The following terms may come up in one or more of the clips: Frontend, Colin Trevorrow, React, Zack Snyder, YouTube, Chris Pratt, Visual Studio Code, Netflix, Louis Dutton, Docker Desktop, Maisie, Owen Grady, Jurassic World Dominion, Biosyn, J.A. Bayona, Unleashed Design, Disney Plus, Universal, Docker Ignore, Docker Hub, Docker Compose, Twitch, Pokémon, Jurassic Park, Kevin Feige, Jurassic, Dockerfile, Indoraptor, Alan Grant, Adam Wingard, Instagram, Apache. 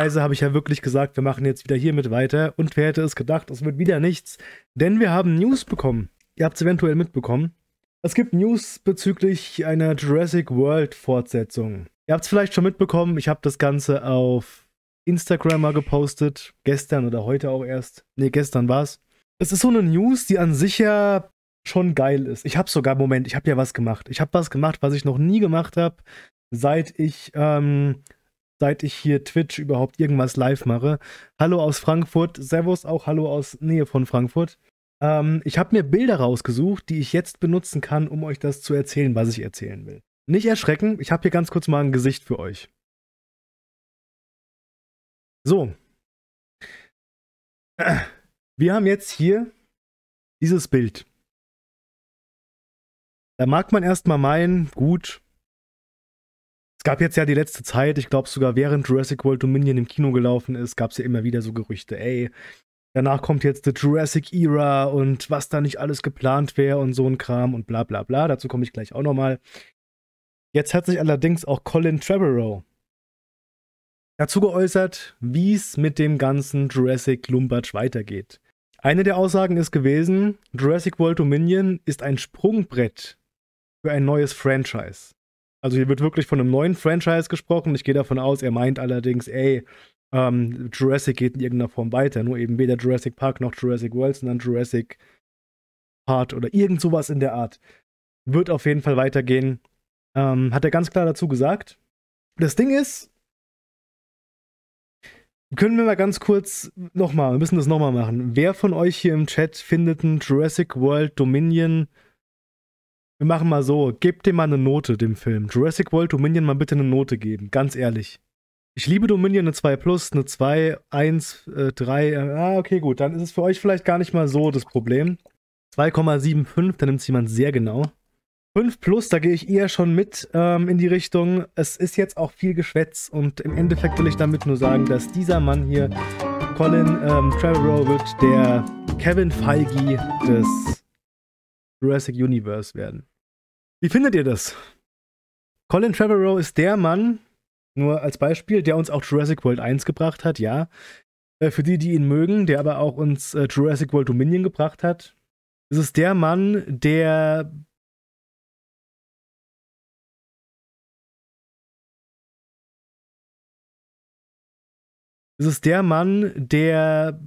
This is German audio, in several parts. Teilweise habe ich ja wirklich gesagt, wir machen jetzt wieder hiermit weiter. Und wer hätte es gedacht, es wird wieder nichts. Denn wir haben News bekommen. Ihr habt es eventuell mitbekommen. Es gibt News bezüglich einer Jurassic World Fortsetzung. Ihr habt es vielleicht schon mitbekommen. Ich habe das Ganze auf Instagram mal gepostet. Gestern oder heute auch erst. Ne, gestern war es. Es ist so eine News, die an sich ja schon geil ist. Ich habe sogar, Moment, ich habe ja was gemacht. Ich habe was gemacht, was ich noch nie gemacht habe, seit ich hier Twitch überhaupt irgendwas live mache. Hallo aus Frankfurt. Servus, auch hallo aus Nähe von Frankfurt. Ich habe mir Bilder rausgesucht, die ich jetzt benutzen kann, um euch das zu erzählen, was ich erzählen will. Nicht erschrecken, ich habe hier ganz kurz mal ein Gesicht für euch. So. Wir haben jetzt hier dieses Bild. Da mag man erstmal meinen, gut. Es gab jetzt ja die letzte Zeit, ich glaube sogar während Jurassic World Dominion im Kino gelaufen ist, gab es ja immer wieder so Gerüchte, ey, danach kommt jetzt die Jurassic Era und was da nicht alles geplant wäre und so ein Kram und bla bla bla, dazu komme ich gleich auch nochmal. Jetzt hat sich allerdings auch Colin Trevorrow dazu geäußert, wie es mit dem ganzen Jurassic Lumbatsch weitergeht. Eine der Aussagen ist gewesen, Jurassic World Dominion ist ein Sprungbrett für ein neues Franchise. Also hier wird wirklich von einem neuen Franchise gesprochen. Ich gehe davon aus, er meint allerdings, ey, Jurassic geht in irgendeiner Form weiter. Nur eben weder Jurassic Park noch Jurassic World, sondern Jurassic Part oder irgend sowas in der Art. Wird auf jeden Fall weitergehen. Hat er ganz klar dazu gesagt. Das Ding ist, können wir mal ganz kurz nochmal, wir müssen das nochmal machen. Wer von euch hier im Chat findet einen Jurassic World Dominion? Wir machen mal so, gebt dem mal eine Note, dem Film. Jurassic World Dominion mal bitte eine Note geben, ganz ehrlich. Ich liebe Dominion, eine 2+, eine 2, 1, 3, okay, gut, dann ist es für euch vielleicht gar nicht mal so das Problem. 2,75, da nimmt es jemand sehr genau. 5+, da gehe ich eher schon mit in die Richtung, es ist jetzt auch viel Geschwätz und im Endeffekt will ich damit nur sagen, dass dieser Mann hier, Colin Trevorrow, wird der Kevin Feige des Jurassic Universe werden. Wie findet ihr das? Colin Trevorrow ist der Mann, nur als Beispiel, der uns auch Jurassic World 1 gebracht hat, ja. Für die, die ihn mögen, der aber auch uns Jurassic World Dominion gebracht hat. Es ist der Mann, der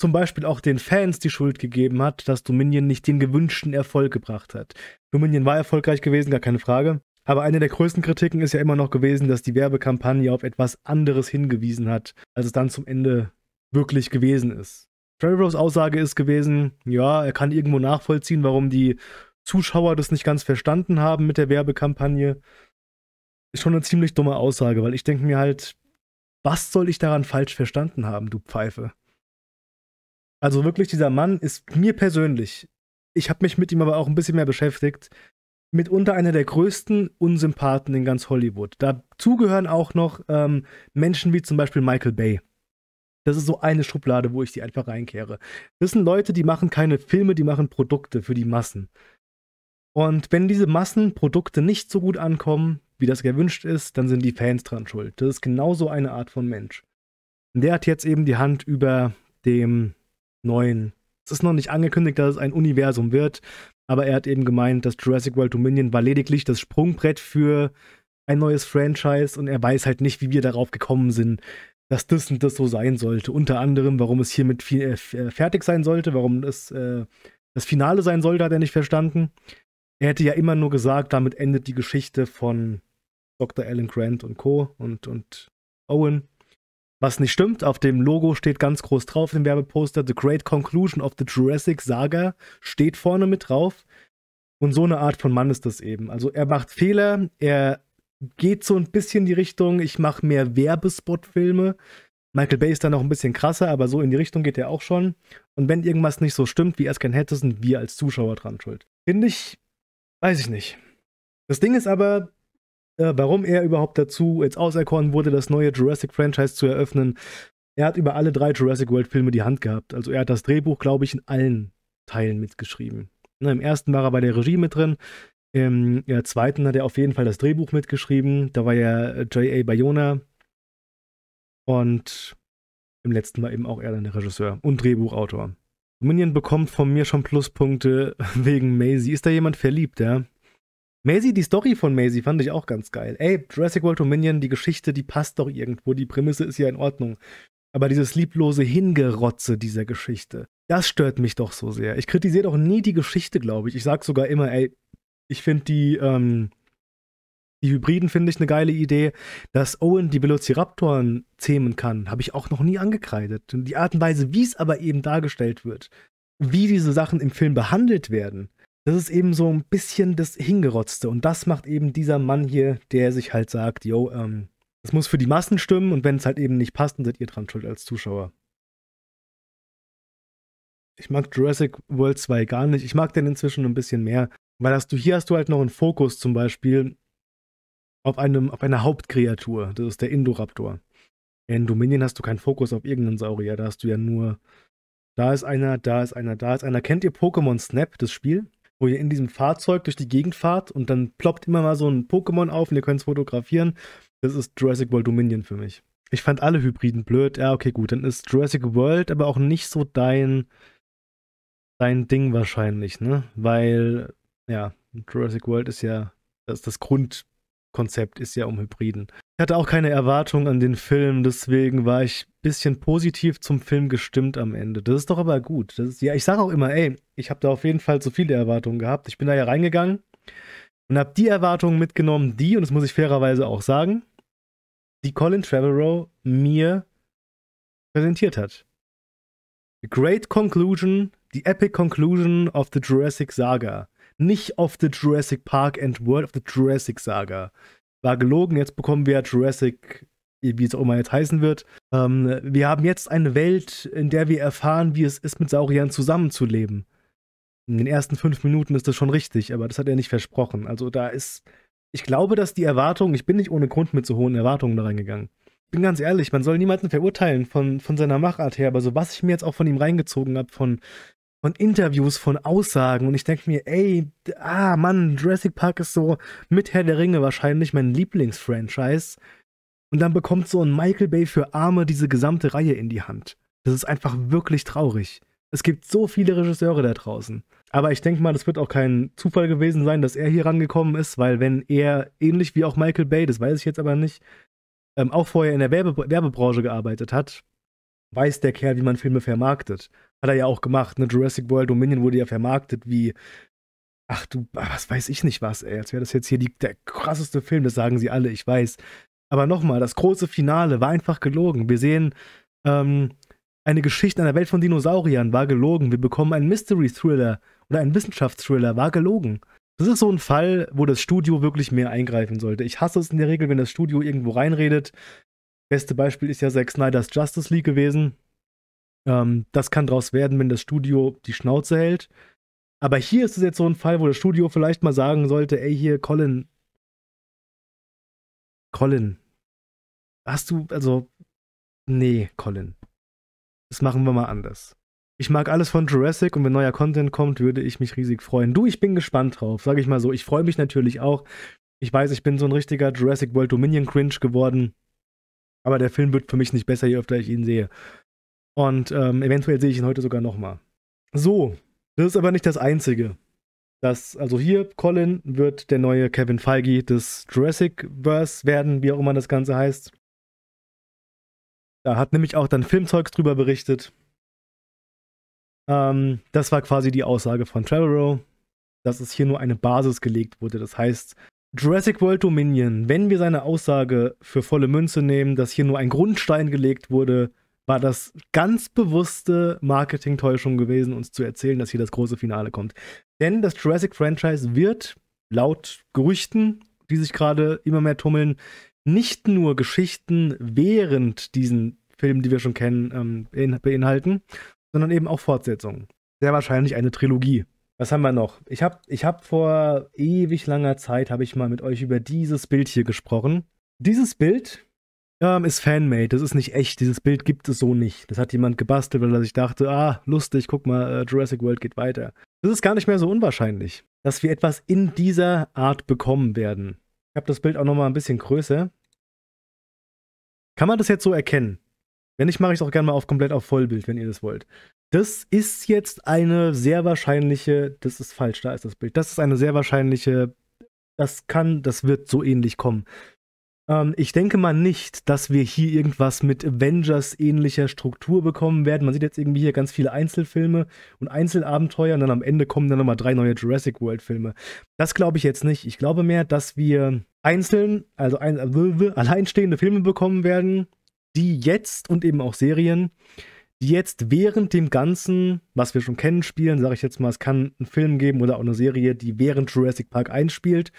zum Beispiel auch den Fans die Schuld gegeben hat, dass Dominion nicht den gewünschten Erfolg gebracht hat. Dominion war erfolgreich gewesen, gar keine Frage. Aber eine der größten Kritiken ist ja immer noch gewesen, dass die Werbekampagne auf etwas anderes hingewiesen hat, als es dann zum Ende wirklich gewesen ist. Trevorrows Aussage ist gewesen, ja, er kann irgendwo nachvollziehen, warum die Zuschauer das nicht ganz verstanden haben mit der Werbekampagne. Ist schon eine ziemlich dumme Aussage, weil ich denke mir halt, was soll ich daran falsch verstanden haben, du Pfeife? Also wirklich, dieser Mann ist mir persönlich, ich habe mich mit ihm aber auch ein bisschen mehr beschäftigt, mitunter einer der größten Unsympathen in ganz Hollywood. Dazu gehören auch noch Menschen wie zum Beispiel Michael Bay. Das ist so eine Schublade, wo ich die einfach reinkehre. Das sind Leute, die machen keine Filme, die machen Produkte für die Massen. Und wenn diese Massenprodukte nicht so gut ankommen, wie das gewünscht ist, dann sind die Fans dran schuld. Das ist genauso eine Art von Mensch. Und der hat jetzt eben die Hand über dem neuen. Es ist noch nicht angekündigt, dass es ein Universum wird, aber er hat eben gemeint, dass Jurassic World Dominion war lediglich das Sprungbrett für ein neues Franchise und er weiß halt nicht, wie wir darauf gekommen sind, dass das und das so sein sollte. Unter anderem, warum es hiermit fertig sein sollte, warum das Finale sein sollte, hat er nicht verstanden. Er hätte ja immer nur gesagt, damit endet die Geschichte von Dr. Alan Grant und Co. und Owen. Was nicht stimmt, auf dem Logo steht ganz groß drauf, im Werbeposter, The Great Conclusion of the Jurassic Saga steht vorne mit drauf. Und so eine Art von Mann ist das eben. Also er macht Fehler, er geht so ein bisschen in die Richtung, ich mache mehr Werbespot-Filme. Michael Bay ist da noch ein bisschen krasser, aber so in die Richtung geht er auch schon. Und wenn irgendwas nicht so stimmt, wie er es gern hätte, sind wir als Zuschauer dran schuld. Finde ich, weiß ich nicht. Das Ding ist aber, warum er überhaupt dazu jetzt auserkoren wurde, das neue Jurassic-Franchise zu eröffnen. Er hat über alle 3 Jurassic World-Filme die Hand gehabt. Also er hat das Drehbuch, glaube ich, in allen Teilen mitgeschrieben. Ne, im ersten war er bei der Regie mit drin, im zweiten hat er auf jeden Fall das Drehbuch mitgeschrieben. Da war ja J.A. Bayona Und im letzten war eben auch er dann der Regisseur und Drehbuchautor. Dominion bekommt von mir schon Pluspunkte wegen Maisie. Ist da jemand verliebt, ja? Maisie, die Story von Maisie fand ich auch ganz geil. Ey, Jurassic World Dominion, die Geschichte, die passt doch irgendwo. Die Prämisse ist ja in Ordnung. Aber dieses lieblose Hingerotze dieser Geschichte, das stört mich doch so sehr. Ich kritisiere doch nie die Geschichte, glaube ich. Ich sage sogar immer, ey, ich finde die Hybriden finde ich eine geile Idee. Dass Owen die Velociraptoren zähmen kann, habe ich auch noch nie angekreidet. Die Art und Weise, wie es aber eben dargestellt wird, wie diese Sachen im Film behandelt werden, das ist eben so ein bisschen das Hingerotzte. Und das macht eben dieser Mann hier, der sich halt sagt, yo, das muss für die Massen stimmen. Und wenn es halt eben nicht passt, dann seid ihr dran schuld als Zuschauer. Ich mag Jurassic World 2 gar nicht. Ich mag den inzwischen ein bisschen mehr. Weil hier hast du halt noch einen Fokus zum Beispiel auf einer Hauptkreatur, das ist der Indoraptor. In Dominion hast du keinen Fokus auf irgendeinen Saurier, da hast du ja nur, da ist einer, da ist einer, da ist einer. Kennt ihr Pokémon Snap, das Spiel? Wo ihr in diesem Fahrzeug durch die Gegend fahrt und dann ploppt immer mal so ein Pokémon auf und ihr könnt es fotografieren. Das ist Jurassic World Dominion für mich. Ich fand alle Hybriden blöd. Ja, okay, gut, dann ist Jurassic World aber auch nicht so dein Ding wahrscheinlich, ne? Weil, ja, Jurassic World ist ja, das Grundkonzept ist ja um Hybriden. Ich hatte auch keine Erwartung an den Film, deswegen war ich ein bisschen positiv zum Film gestimmt am Ende. Das ist doch aber gut. Das ist, ja, ich sage auch immer, ey, ich habe da auf jeden Fall so viele Erwartungen gehabt. Ich bin da ja reingegangen und habe die Erwartungen mitgenommen, und das muss ich fairerweise auch sagen, die Colin Trevorrow mir präsentiert hat. The great conclusion, the epic conclusion of the Jurassic Saga. Nicht of the Jurassic Park and World of the Jurassic Saga. War gelogen, jetzt bekommen wir Jurassic, wie es auch immer jetzt heißen wird. Wir haben jetzt eine Welt, in der wir erfahren, wie es ist, mit Sauriern zusammenzuleben. In den ersten 5 Minuten ist das schon richtig, aber das hat er nicht versprochen. Also da ist, ich glaube, dass die Erwartungen, ich bin nicht ohne Grund mit so hohen Erwartungen da reingegangen. Ich bin ganz ehrlich, man soll niemanden verurteilen von seiner Machart her, aber so was ich mir jetzt auch von ihm reingezogen habe, von Interviews, von Aussagen. Und ich denke mir, ey, Mann, Jurassic Park ist so mit Herr der Ringe wahrscheinlich mein Lieblingsfranchise. Und dann bekommt so ein Michael Bay für Arme diese gesamte Reihe in die Hand. Das ist einfach wirklich traurig. Es gibt so viele Regisseure da draußen. Aber ich denke mal, das wird auch kein Zufall gewesen sein, dass er hier rangekommen ist, weil wenn er, ähnlich wie auch Michael Bay, das weiß ich jetzt aber nicht, auch vorher in der Werbebranche gearbeitet hat, weiß der Kerl, wie man Filme vermarktet. Hat er ja auch gemacht, ne? Jurassic World Dominion wurde ja vermarktet wie, ach du, was weiß ich nicht was, ey. Als wäre das jetzt hier der krasseste Film, das sagen sie alle, ich weiß. Aber nochmal, das große Finale war einfach gelogen. Wir sehen eine Geschichte einer Welt von Dinosauriern, war gelogen. Wir bekommen einen Mystery-Thriller oder einen Wissenschaftsthriller, war gelogen. Das ist so ein Fall, wo das Studio wirklich mehr eingreifen sollte. Ich hasse es in der Regel, wenn das Studio irgendwo reinredet. Beste Beispiel ist ja Zack Snyders Justice League gewesen. Das kann draus werden, wenn das Studio die Schnauze hält. Aber hier ist es jetzt so ein Fall, wo das Studio vielleicht mal sagen sollte, ey, hier, Colin, nee, Colin, das machen wir mal anders. Ich mag alles von Jurassic und wenn neuer Content kommt, würde ich mich riesig freuen. Du, ich bin gespannt drauf, sage ich mal so. Ich freue mich natürlich auch. Ich weiß, ich bin so ein richtiger Jurassic World Dominion Cringe geworden. Aber der Film wird für mich nicht besser, je öfter ich ihn sehe. Und eventuell sehe ich ihn heute sogar nochmal. So, das ist aber nicht das Einzige. Also hier, Colin wird der neue Kevin Feige des Jurassic-Verse werden, wie auch immer das Ganze heißt. Da hat nämlich auch dann Filmzeugs drüber berichtet. Das war quasi die Aussage von Trevorrow, dass es hier nur eine Basis gelegt wurde. Das heißt, Jurassic World Dominion, wenn wir seine Aussage für volle Münze nehmen, dass hier nur ein Grundstein gelegt wurde, war das ganz bewusste Marketingtäuschung gewesen, uns zu erzählen, dass hier das große Finale kommt. Denn das Jurassic-Franchise wird, laut Gerüchten, die sich gerade immer mehr tummeln, nicht nur Geschichten während diesen Filmen, die wir schon kennen, beinhalten, sondern eben auch Fortsetzungen. Sehr wahrscheinlich eine Trilogie. Was haben wir noch? Ich hab vor ewig langer Zeit, habe ich mal mit euch über dieses Bild hier gesprochen. Dieses Bild ist Fanmade, das ist nicht echt, dieses Bild gibt es so nicht. Das hat jemand gebastelt, weil er sich dachte, lustig, guck mal, Jurassic World geht weiter. Das ist gar nicht mehr so unwahrscheinlich, dass wir etwas in dieser Art bekommen werden. Ich habe das Bild auch nochmal ein bisschen größer. Kann man das jetzt so erkennen? Wenn nicht, mache ich es auch gerne mal auf komplett auf Vollbild, wenn ihr das wollt. Das ist jetzt eine sehr wahrscheinliche, das ist falsch, da ist das Bild. Das ist eine sehr wahrscheinliche, das wird so ähnlich kommen. Ich denke mal nicht, dass wir hier irgendwas mit Avengers-ähnlicher Struktur bekommen werden. Man sieht jetzt irgendwie hier ganz viele Einzelfilme und Einzelabenteuer und dann am Ende kommen dann nochmal 3 neue Jurassic World-Filme. Das glaube ich jetzt nicht. Ich glaube mehr, dass wir alleinstehende Filme bekommen werden, die jetzt und eben auch Serien, die jetzt während dem Ganzen, was wir schon kennen, spielen, sage ich jetzt mal, es kann einen Film geben oder auch eine Serie, die während Jurassic Park einspielt,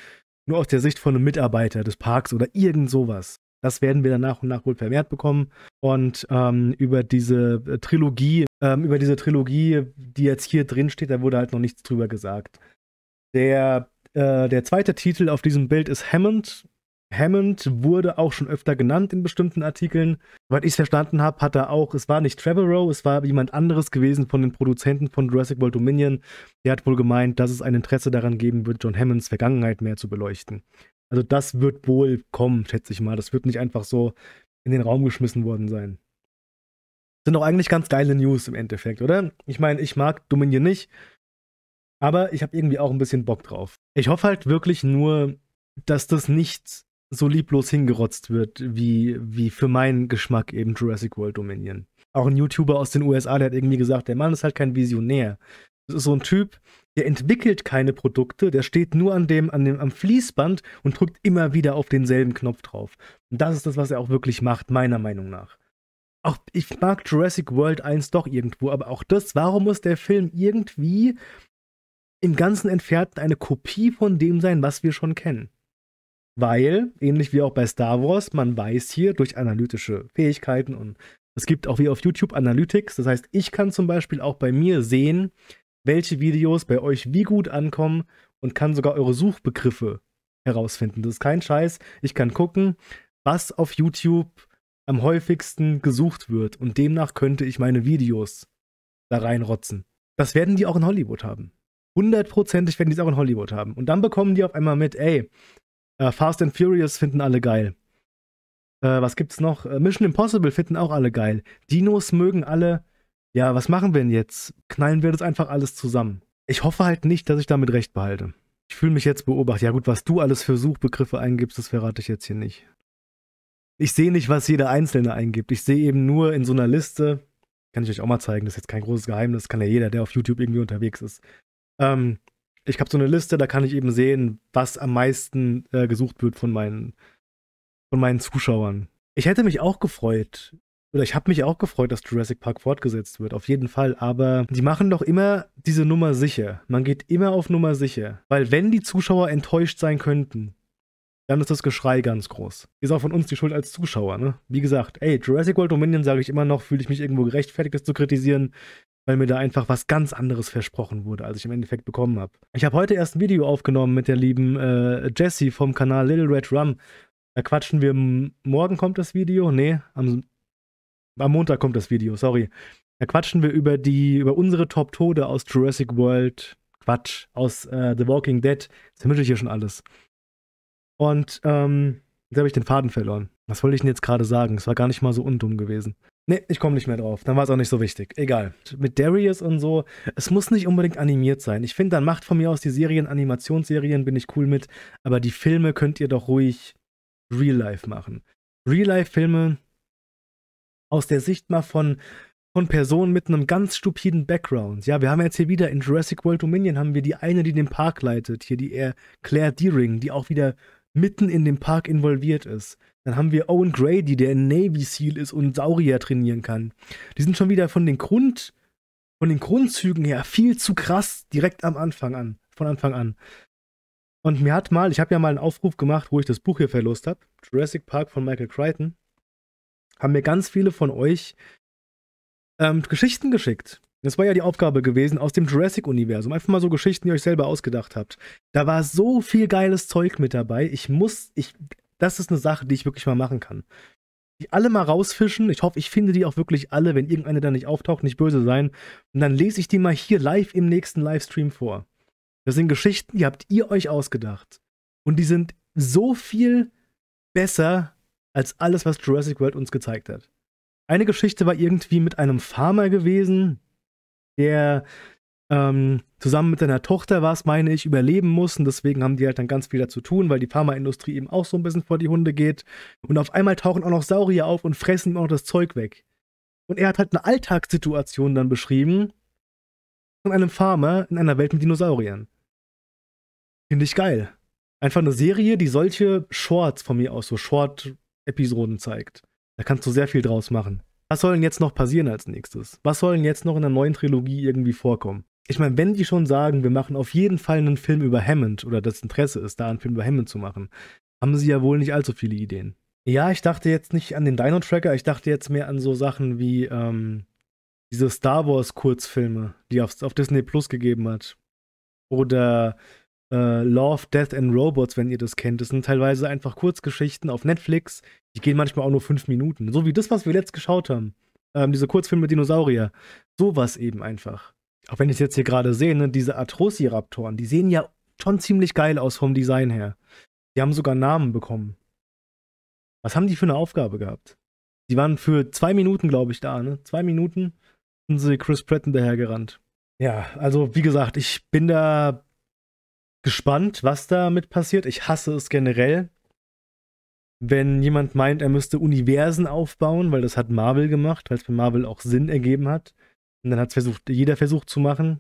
nur aus der Sicht von einem Mitarbeiter des Parks oder irgend sowas. Das werden wir dann nach und nach wohl vermehrt bekommen. Und über diese Trilogie, die jetzt hier drin steht, da wurde halt noch nichts drüber gesagt. Der zweite Titel auf diesem Bild ist Hammond. Hammond wurde auch schon öfter genannt in bestimmten Artikeln. Soweit ich es verstanden habe, hat er auch, es war nicht Trevorrow, es war jemand anderes gewesen von den Produzenten von Jurassic World Dominion. Der hat wohl gemeint, dass es ein Interesse daran geben wird, John Hammonds Vergangenheit mehr zu beleuchten. Also das wird wohl kommen, schätze ich mal. Das wird nicht einfach so in den Raum geschmissen worden sein. Das sind auch eigentlich ganz geile News im Endeffekt, oder? Ich meine, ich mag Dominion nicht, aber ich habe irgendwie auch ein bisschen Bock drauf. Ich hoffe halt wirklich nur, dass das nicht so lieblos hingerotzt wird, wie für meinen Geschmack eben Jurassic World Dominion. Auch ein YouTuber aus den USA, der hat irgendwie gesagt, der Mann ist halt kein Visionär. Das ist so ein Typ, der entwickelt keine Produkte, der steht nur am Fließband und drückt immer wieder auf denselben Knopf drauf. Und das ist das, was er auch wirklich macht, meiner Meinung nach. Auch ich mag Jurassic World 1 doch irgendwo, aber auch das, warum muss der Film irgendwie im ganzen Entfernten eine Kopie von dem sein, was wir schon kennen? Weil, ähnlich wie auch bei Star Wars, man weiß hier durch analytische Fähigkeiten und es gibt auch wie auf YouTube Analytics. Das heißt, ich kann zum Beispiel auch bei mir sehen, welche Videos bei euch wie gut ankommen und kann sogar eure Suchbegriffe herausfinden. Das ist kein Scheiß. Ich kann gucken, was auf YouTube am häufigsten gesucht wird und demnach könnte ich meine Videos da reinrotzen. Das werden die auch in Hollywood haben. 100%ig werden die es auch in Hollywood haben. Und dann bekommen die auf einmal mit, ey, Fast and Furious finden alle geil. Was gibt's noch? Mission Impossible finden auch alle geil. Dinos mögen alle. Ja, was machen wir denn jetzt? Knallen wir das einfach alles zusammen? Ich hoffe halt nicht, dass ich damit recht behalte. Ich fühle mich jetzt beobachtet. Ja gut, was du alles für Suchbegriffe eingibst, das verrate ich jetzt hier nicht. Ich sehe nicht, was jeder Einzelne eingibt. Ich sehe eben nur in so einer Liste, kann ich euch auch mal zeigen, das ist jetzt kein großes Geheimnis, kann ja jeder, der auf YouTube irgendwie unterwegs ist. Ich habe so eine Liste, da kann ich eben sehen, was am meisten gesucht wird von meinen Zuschauern. Ich hätte mich auch gefreut, oder ich habe mich auch gefreut, dass Jurassic Park fortgesetzt wird, auf jeden Fall. Aber die machen doch immer diese Nummer sicher. Man geht immer auf Nummer sicher. Weil wenn die Zuschauer enttäuscht sein könnten, dann ist das Geschrei ganz groß. Ist auch von uns die Schuld als Zuschauer, ne? Wie gesagt, ey, Jurassic World Dominion, sage ich immer noch, fühle ich mich irgendwo gerechtfertigt, das zu kritisieren, weil mir da einfach was ganz anderes versprochen wurde, als ich im Endeffekt bekommen habe. Ich habe heute erst ein Video aufgenommen mit der lieben Jessie vom Kanal Little Red Rum. Da quatschen wir, morgen kommt das Video? Nee, am Montag kommt das Video, sorry. Da quatschen wir über unsere Top-Tode aus Jurassic World, Quatsch, aus The Walking Dead. Jetzt vermische ich hier schon alles. Und jetzt habe ich den Faden verloren. Was wollte ich denn jetzt gerade sagen? Es war gar nicht mal so undumm gewesen. Nee, ich komme nicht mehr drauf. Dann war es auch nicht so wichtig. Egal. Mit Darius und so, es muss nicht unbedingt animiert sein. Ich finde, dann macht von mir aus die Serien, Animationsserien, bin ich cool mit. Aber die Filme könnt ihr doch ruhig Real-Life machen. Real-Life-Filme aus der Sicht mal von Personen mit einem ganz stupiden Background. Ja, wir haben jetzt hier wieder in Jurassic World Dominion haben wir die eine, die den Park leitet. Hier die Claire Dearing, die auch wieder mitten in dem Park involviert ist. Dann haben wir Owen Grady, der ein Navy Seal ist und Saurier trainieren kann. Die sind schon wieder von den Grundzügen her viel zu krass direkt von Anfang an. Und mir hat mal, ich habe ja mal einen Aufruf gemacht, wo ich das Buch hier verlost habe, Jurassic Park von Michael Crichton, haben mir ganz viele von euch Geschichten geschickt. Das war ja die Aufgabe gewesen aus dem Jurassic-Universum. Einfach mal so Geschichten, die ihr euch selber ausgedacht habt. Da war so viel geiles Zeug mit dabei. Das ist eine Sache, die ich wirklich mal machen kann. Die alle mal rausfischen. Ich hoffe, ich finde die auch wirklich alle, wenn irgendeine da nicht auftaucht, nicht böse sein. Und dann lese ich die mal hier live im nächsten Livestream vor. Das sind Geschichten, die habt ihr euch ausgedacht. Und die sind so viel besser als alles, was Jurassic World uns gezeigt hat. Eine Geschichte war irgendwie mit einem Farmer gewesen, der zusammen mit seiner Tochter, war es, meine ich, überleben muss. Und deswegen haben die halt dann ganz viel dazu tun, weil die Pharmaindustrie eben auch so ein bisschen vor die Hunde geht. Und auf einmal tauchen auch noch Saurier auf und fressen ihm auch das Zeug weg. Und er hat halt eine Alltagssituation dann beschrieben von einem Farmer in einer Welt mit Dinosauriern. Finde ich geil. Einfach eine Serie, die solche Shorts von mir aus, so Short-Episoden zeigt. Da kannst du sehr viel draus machen. Was soll denn jetzt noch passieren als nächstes? Was soll denn jetzt noch in der neuen Trilogie irgendwie vorkommen? Ich meine, wenn die schon sagen, wir machen auf jeden Fall einen Film über Hammond, oder das Interesse ist da, einen Film über Hammond zu machen, haben sie ja wohl nicht allzu viele Ideen. Ja, ich dachte jetzt nicht an den Dino-Tracker, ich dachte jetzt mehr an so Sachen wie diese Star Wars-Kurzfilme, die es auf Disney Plus gegeben hat. Oder Love, Death and Robots, wenn ihr das kennt. Das sind teilweise einfach Kurzgeschichten auf Netflix, die gehen manchmal auch nur 5 Minuten. So wie das, was wir letzt geschaut haben. Diese Kurzfilme Dinosaurier. Sowas eben einfach. Auch wenn ich es jetzt hier gerade sehe, ne, diese Atrociraptoren, die sehen ja schon ziemlich geil aus vom Design her. Die haben sogar Namen bekommen. Was haben die für eine Aufgabe gehabt? Die waren für 2 Minuten, glaube ich, da, ne? 2 Minuten sind sie Chris Pratt hinterhergerannt. Ja, also wie gesagt, ich bin da gespannt, was damit passiert. Ich hasse es generell, wenn jemand meint, er müsste Universen aufbauen, weil das hat Marvel gemacht, weil es für Marvel auch Sinn ergeben hat. Und dann hat jeder versucht zu machen.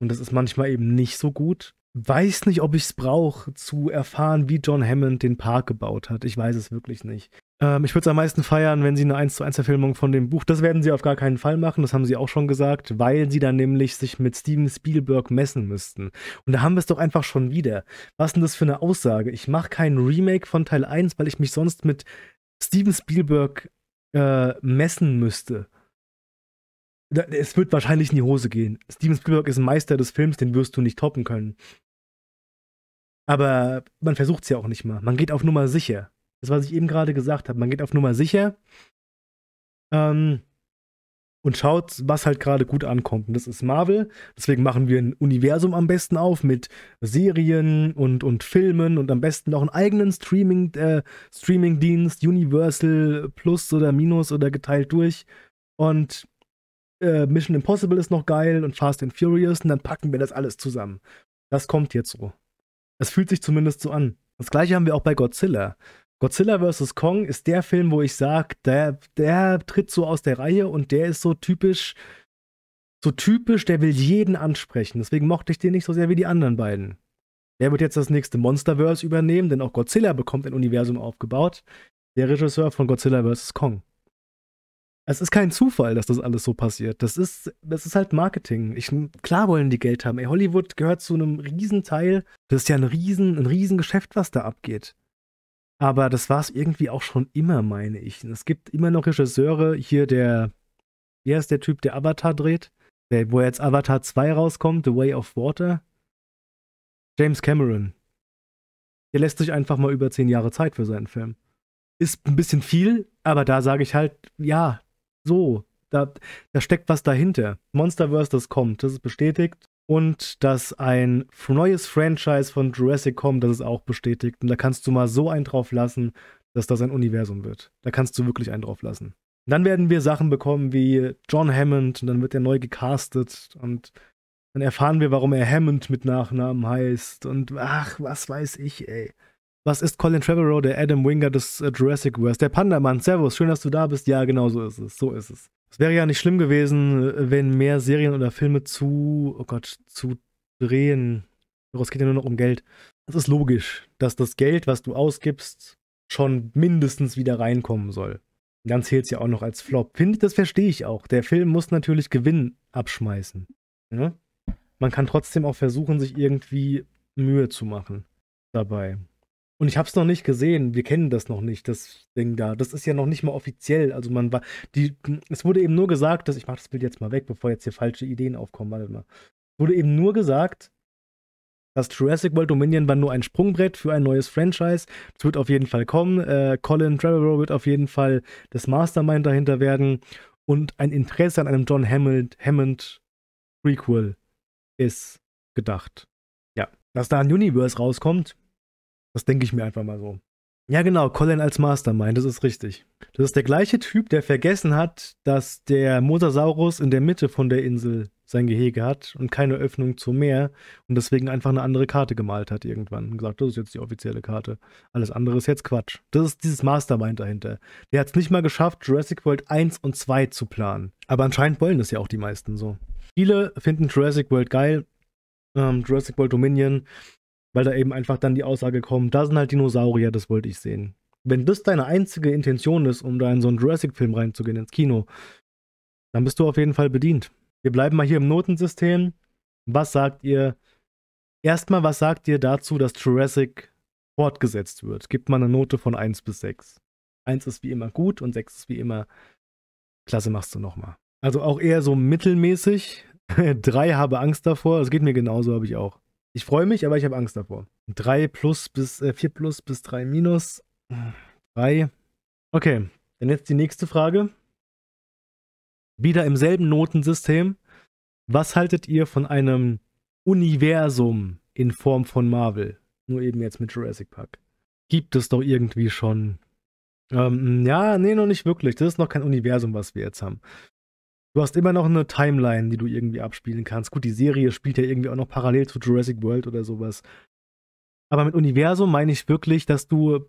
Und das ist manchmal eben nicht so gut. Weiß nicht, ob ich es brauche, zu erfahren, wie John Hammond den Park gebaut hat. Ich weiß es wirklich nicht. Ich würde es am meisten feiern, wenn sie eine 1:1-Verfilmung von dem Buch, das werden sie auf gar keinen Fall machen, das haben sie auch schon gesagt, weil sie dann nämlich sich mit Steven Spielberg messen müssten. Und da haben wir es doch einfach schon wieder. Was ist denn das für eine Aussage? Ich mache kein Remake von Teil 1, weil ich mich sonst mit Steven Spielberg messen müsste. Es wird wahrscheinlich in die Hose gehen. Steven Spielberg ist ein Meister des Films, den wirst du nicht toppen können. Aber man versucht es ja auch nicht mal. Man geht auf Nummer sicher. Das, was ich eben gerade gesagt habe. Man geht auf Nummer sicher und schaut, was halt gerade gut ankommt. Und das ist Marvel. Deswegen machen wir ein Universum am besten auf mit Serien und Filmen und am besten noch einen eigenen Streaming-Dienst, Universal Plus oder Minus oder geteilt durch. Und Mission Impossible ist noch geil und Fast and Furious und dann packen wir das alles zusammen. Das kommt jetzt so. Das fühlt sich zumindest so an. Das gleiche haben wir auch bei Godzilla. Godzilla vs. Kong ist der Film, wo ich sage, der tritt so aus der Reihe und der ist so typisch, der will jeden ansprechen. Deswegen mochte ich den nicht so sehr wie die anderen beiden. Der wird jetzt das nächste Monsterverse übernehmen, denn auch Godzilla bekommt ein Universum aufgebaut. Der Regisseur von Godzilla vs. Kong. Es ist kein Zufall, dass das alles so passiert. Das ist halt Marketing. Klar wollen die Geld haben. Ey, Hollywood gehört zu einem Riesenteil. Das ist ja ein riesen Geschäft, was da abgeht. Aber das war es irgendwie auch schon immer, meine ich. Es gibt immer noch Regisseure. Hier wie heißt der Typ, der Avatar dreht? Wo jetzt Avatar 2 rauskommt, The Way of Water. James Cameron. Der lässt sich einfach mal über 10 Jahre Zeit für seinen Film. Ist ein bisschen viel, aber da sage ich halt, ja, so, da steckt was dahinter. Monsterverse, das kommt, das ist bestätigt. Und dass ein neues Franchise von Jurassic kommt, das ist auch bestätigt. Und da kannst du mal so einen drauf lassen, dass das ein Universum wird. Da kannst du wirklich einen drauf lassen. Und dann werden wir Sachen bekommen wie John Hammond und dann wird er neu gecastet und dann erfahren wir, warum er Hammond mit Nachnamen heißt und ach, was weiß ich, ey. Was ist Colin Trevorrow, der Adam Wingard des Jurassic World? Der Pandamann, servus, schön, dass du da bist. Ja, genau so ist es, so ist es. Es wäre ja nicht schlimm gewesen, wenn mehr Serien oder Filme zu drehen. Es geht ja nur noch um Geld. Es ist logisch, dass das Geld, was du ausgibst, schon mindestens wieder reinkommen soll. Und dann zählt es ja auch noch als Flop. Das verstehe ich auch. Der Film muss natürlich Gewinn abschmeißen. Ja? Man kann trotzdem auch versuchen, sich irgendwie Mühe zu machen dabei. Und ich habe es noch nicht gesehen, wir kennen das noch nicht, das Ding da. Das ist ja noch nicht mal offiziell. Also es wurde eben nur gesagt, dass, ich mache das Bild jetzt mal weg, bevor jetzt hier falsche Ideen aufkommen, warte mal. Es wurde eben nur gesagt, dass Jurassic World Dominion war nur ein Sprungbrett für ein neues Franchise. Das wird auf jeden Fall kommen. Colin Trevorrow wird auf jeden Fall das Mastermind dahinter werden. Und ein Interesse an einem John Hammond Prequel ist gedacht. Ja, dass da ein Universe rauskommt. Das denke ich mir einfach mal so. Ja genau, Colin als Mastermind, das ist richtig. Das ist der gleiche Typ, der vergessen hat, dass der Mosasaurus in der Mitte von der Insel sein Gehege hat und keine Öffnung zum Meer und deswegen einfach eine andere Karte gemalt hat irgendwann und gesagt, das ist jetzt die offizielle Karte. Alles andere ist jetzt Quatsch. Das ist dieses Mastermind dahinter. Der hat es nicht mal geschafft, Jurassic World 1 und 2 zu planen. Aber anscheinend wollen das ja auch die meisten so. Viele finden Jurassic World geil, Jurassic World Dominion, weil da eben einfach dann die Aussage kommt, da sind halt Dinosaurier, das wollte ich sehen. Wenn das deine einzige Intention ist, um da in so einen Jurassic-Film reinzugehen, ins Kino, dann bist du auf jeden Fall bedient. Wir bleiben mal hier im Notensystem. Was sagt ihr? Erstmal, was sagt ihr dazu, dass Jurassic fortgesetzt wird? Gibt man eine Note von 1 bis 6. 1 ist wie immer gut und 6 ist wie immer klasse, machst du nochmal. Also auch eher so mittelmäßig. 3 habe Angst davor. Das geht mir genauso, habe ich auch. Ich freue mich, aber ich habe Angst davor. 4+ bis 3-. 3. Okay, dann jetzt die nächste Frage. Wieder im selben Notensystem. Was haltet ihr von einem Universum in Form von Marvel? Nur eben jetzt mit Jurassic Park. Gibt es doch irgendwie schon. Ja, nee, noch nicht wirklich. Das ist noch kein Universum, was wir jetzt haben. Du hast immer noch eine Timeline, die du irgendwie abspielen kannst. Gut, die Serie spielt ja irgendwie auch noch parallel zu Jurassic World oder sowas. Aber mit Universum meine ich wirklich, dass du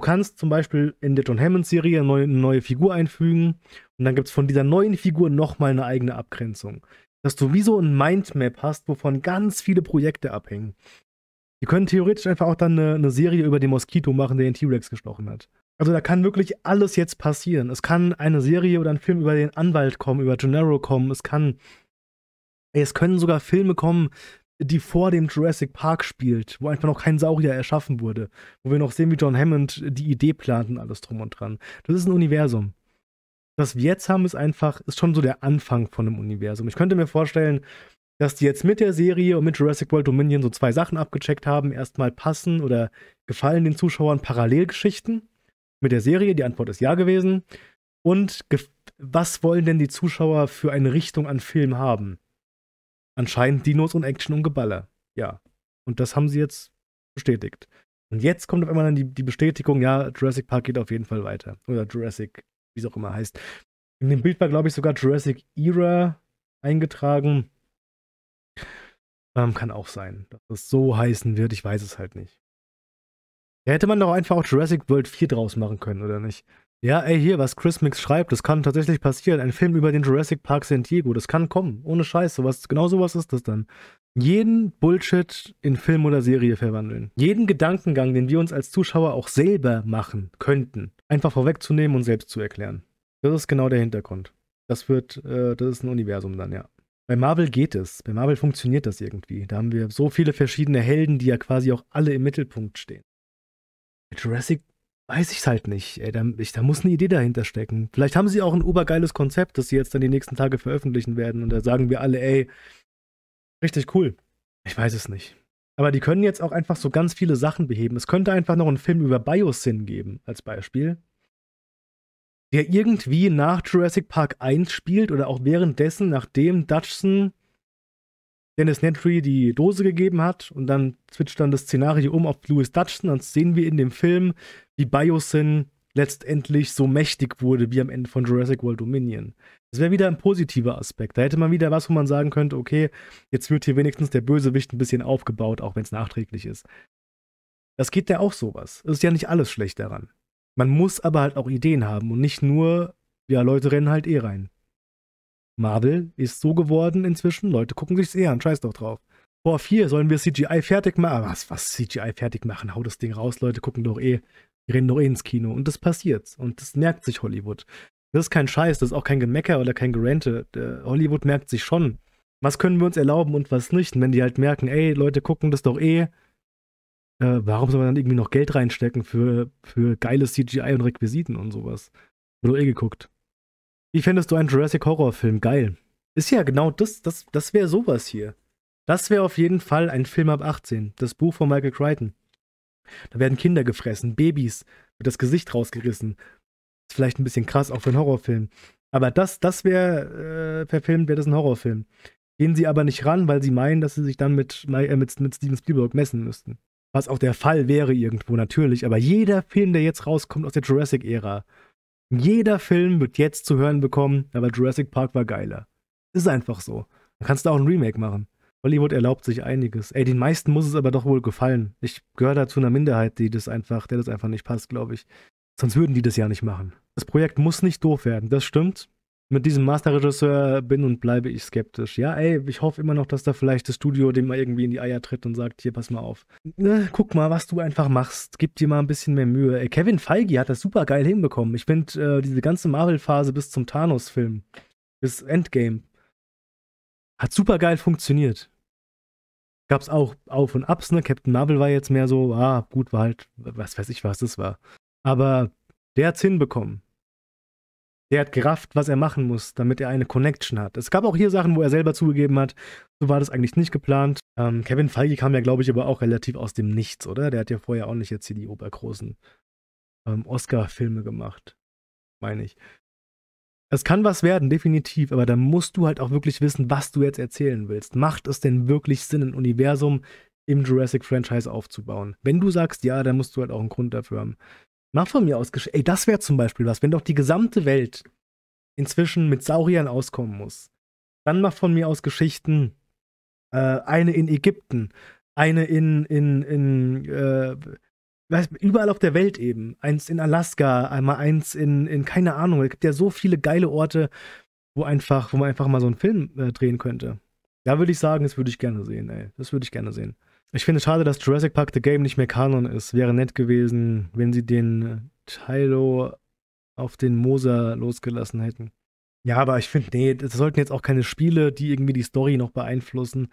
kannst zum Beispiel in der John Hammond Serie eine neue Figur einfügen und dann gibt es von dieser neuen Figur nochmal eine eigene Abgrenzung. Dass du wie so ein Mindmap hast, wovon ganz viele Projekte abhängen. Die können theoretisch einfach auch dann eine Serie über den Moskito machen, der den T-Rex gestochen hat. Also da kann wirklich alles jetzt passieren. Es kann eine Serie oder ein Film über den Anwalt kommen, über Gennaro kommen. Es können sogar Filme kommen, die vor dem Jurassic Park spielt, wo einfach noch kein Saurier erschaffen wurde. Wo wir noch sehen, wie John Hammond die Idee plant und alles drum und dran. Das ist ein Universum. Was wir jetzt haben, ist schon so der Anfang von einem Universum. Ich könnte mir vorstellen, dass die jetzt mit der Serie und mit Jurassic World Dominion so zwei Sachen abgecheckt haben. Erstmal passen oder gefallen den Zuschauern Parallelgeschichten. Mit der Serie, die Antwort ist ja gewesen. Und was wollen denn die Zuschauer für eine Richtung an Film haben? Anscheinend Dinos und Action und Geballer. Ja. Und das haben sie jetzt bestätigt. Und jetzt kommt auf einmal dann die Bestätigung, ja, Jurassic Park geht auf jeden Fall weiter. Oder Jurassic, wie es auch immer heißt. In dem Bild war, glaube ich, sogar Jurassic Era eingetragen. Kann auch sein, dass das so heißen wird. Ich weiß es halt nicht. Ja, hätte man doch einfach auch Jurassic World 4 draus machen können, oder nicht? Ja, ey, hier, was Chris Mix schreibt, das kann tatsächlich passieren. Ein Film über den Jurassic Park San Diego, das kann kommen. Ohne Scheiß, sowas, genau sowas ist das dann. Jeden Bullshit in Film oder Serie verwandeln. Jeden Gedankengang, den wir uns als Zuschauer auch selber machen könnten, einfach vorwegzunehmen und selbst zu erklären. Das ist genau der Hintergrund. Das ist ein Universum dann, ja. Bei Marvel geht es. Bei Marvel funktioniert das irgendwie. Da haben wir so viele verschiedene Helden, die ja quasi auch alle im Mittelpunkt stehen. Jurassic weiß ich es halt nicht. Ey, da muss eine Idee dahinter stecken. Vielleicht haben sie auch ein obergeiles Konzept, das sie jetzt dann die nächsten Tage veröffentlichen werden. Und da sagen wir alle, ey, richtig cool. Ich weiß es nicht. Aber die können jetzt auch einfach so ganz viele Sachen beheben. Es könnte einfach noch einen Film über Biosyn geben, als Beispiel. Der irgendwie nach Jurassic Park 1 spielt oder auch währenddessen, nachdem Dutchson Dennis Nedry die Dose gegeben hat und dann switcht dann das Szenario um auf Louis Dutton. Dann sehen wir in dem Film, wie Biosyn letztendlich so mächtig wurde wie am Ende von Jurassic World Dominion. Das wäre wieder ein positiver Aspekt. Da hätte man wieder was, wo man sagen könnte, okay, jetzt wird hier wenigstens der Bösewicht ein bisschen aufgebaut, auch wenn es nachträglich ist. Das geht ja auch sowas. Es ist ja nicht alles schlecht daran. Man muss aber halt auch Ideen haben und nicht nur, ja, Leute rennen halt eh rein. Marvel ist so geworden inzwischen, Leute gucken sich's eher an, scheiß doch drauf. Boah, 4 sollen wir CGI fertig machen? Was CGI fertig machen? Hau das Ding raus, Leute gucken doch eh, wir rennen doch eh ins Kino. Und das passiert. Und das merkt sich Hollywood. Das ist kein Scheiß, das ist auch kein Gemecker oder kein Gerente. Hollywood merkt sich schon, was können wir uns erlauben und was nicht. Und wenn die halt merken, ey, Leute gucken das doch eh, warum soll man dann irgendwie noch Geld reinstecken für geiles CGI und Requisiten und sowas? Wurde doch eh geguckt. Wie fändest du einen Jurassic-Horror-Film? Geil. Ist ja genau das wäre sowas hier. Das wäre auf jeden Fall ein Film ab 18. Das Buch von Michael Crichton. Da werden Kinder gefressen, Babys, wird das Gesicht rausgerissen. Ist vielleicht ein bisschen krass, auch für einen Horrorfilm. Aber das wäre, verfilmt, wäre das ein Horrorfilm. Gehen sie aber nicht ran, weil sie meinen, dass sie sich dann mit Steven Spielberg messen müssten. Was auch der Fall wäre irgendwo natürlich, aber jeder Film, der jetzt rauskommt aus der Jurassic-Ära, jeder Film wird jetzt zu hören bekommen, aber Jurassic Park war geiler. Ist einfach so. Dann kannst du auch ein Remake machen. Hollywood erlaubt sich einiges. Ey, den meisten muss es aber doch wohl gefallen. Ich gehöre da zu einer Minderheit, die das einfach, der das einfach nicht passt, glaube ich. Sonst würden die das ja nicht machen. Das Projekt muss nicht doof werden, das stimmt. Mit diesem Masterregisseur bin und bleibe ich skeptisch. Ja, ey, ich hoffe immer noch, dass da vielleicht das Studio dem mal irgendwie in die Eier tritt und sagt, hier, pass mal auf. Guck mal, was du einfach machst. Gib dir mal ein bisschen mehr Mühe. Ey, Kevin Feige hat das super geil hinbekommen. Ich finde diese ganze Marvel-Phase bis zum Thanos-Film, bis Endgame, hat super geil funktioniert. Gab's auch Auf und Abs, ne? Captain Marvel war jetzt mehr so, ah, gut, war halt, was weiß ich, was das war. Aber der hat's hinbekommen. Der hat gerafft, was er machen muss, damit er eine Connection hat. Es gab auch hier Sachen, wo er selber zugegeben hat, so war das eigentlich nicht geplant. Kevin Feige kam ja, glaube ich, aber auch relativ aus dem Nichts, oder? Der hat ja vorher auch nicht jetzt hier die obergroßen Oscar-Filme gemacht, meine ich. Es kann was werden, definitiv, aber da musst du halt auch wirklich wissen, was du jetzt erzählen willst. Macht es denn wirklich Sinn, ein Universum im Jurassic-Franchise aufzubauen? Wenn du sagst, ja, dann musst du halt auch einen Grund dafür haben. Mach von mir aus, ey, das wäre zum Beispiel was, wenn doch die gesamte Welt inzwischen mit Sauriern auskommen muss. Dann mach von mir aus Geschichten, eine in Ägypten, eine überall auf der Welt eben. Eins in Alaska, einmal eins in keine Ahnung, es gibt ja so viele geile Orte, wo man einfach mal so einen Film drehen könnte. Da würde ich sagen, das würde ich gerne sehen, ey. Das würde ich gerne sehen. Ich finde es schade, dass Jurassic Park The Game nicht mehr Kanon ist. Wäre nett gewesen, wenn sie den Kylo auf den Moser losgelassen hätten. Ja, aber ich finde, nee, es sollten jetzt auch keine Spiele, die irgendwie die Story noch beeinflussen.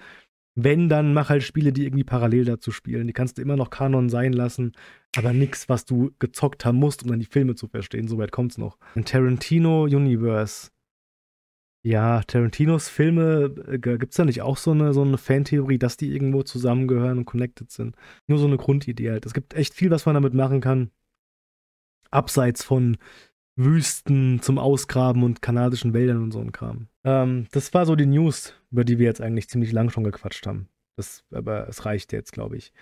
Wenn, dann mach halt Spiele, die irgendwie parallel dazu spielen. Die kannst du immer noch Kanon sein lassen, aber nichts, was du gezockt haben musst, um dann die Filme zu verstehen. Soweit kommt's noch. Ein Tarantino-Universe. Ja, Tarantinos Filme, gibt es da nicht auch so eine Fantheorie, dass die irgendwo zusammengehören und connected sind? Nur so eine Grundidee halt. Es gibt echt viel, was man damit machen kann. Abseits von Wüsten zum Ausgraben und kanadischen Wäldern und so ein Kram. Das war so die News, über die wir jetzt eigentlich ziemlich lang schon gequatscht haben. Aber es reicht jetzt, glaube ich.